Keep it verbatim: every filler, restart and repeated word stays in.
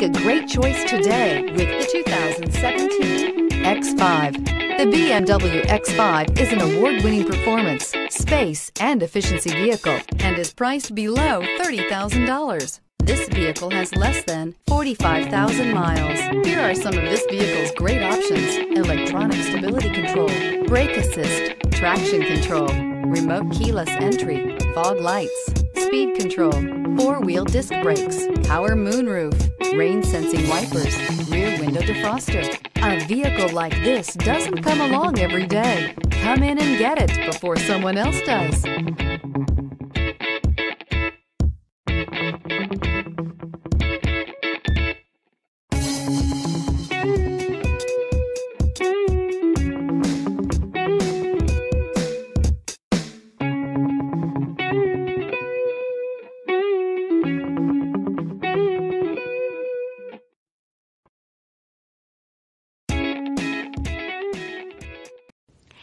Make a great choice today with the two thousand seventeen X five. The B M W X five is an award-winning performance, space, and efficiency vehicle, and is priced below thirty thousand dollars. This vehicle has less than forty-five thousand miles. Here are some of this vehicle's great options: electronic stability control, brake assist, traction control, remote keyless entry, fog lights, speed control, four-wheel disc brakes, power moonroof, rain-sensing wipers, rear window defroster. A vehicle like this doesn't come along every day. Come in and get it before someone else does.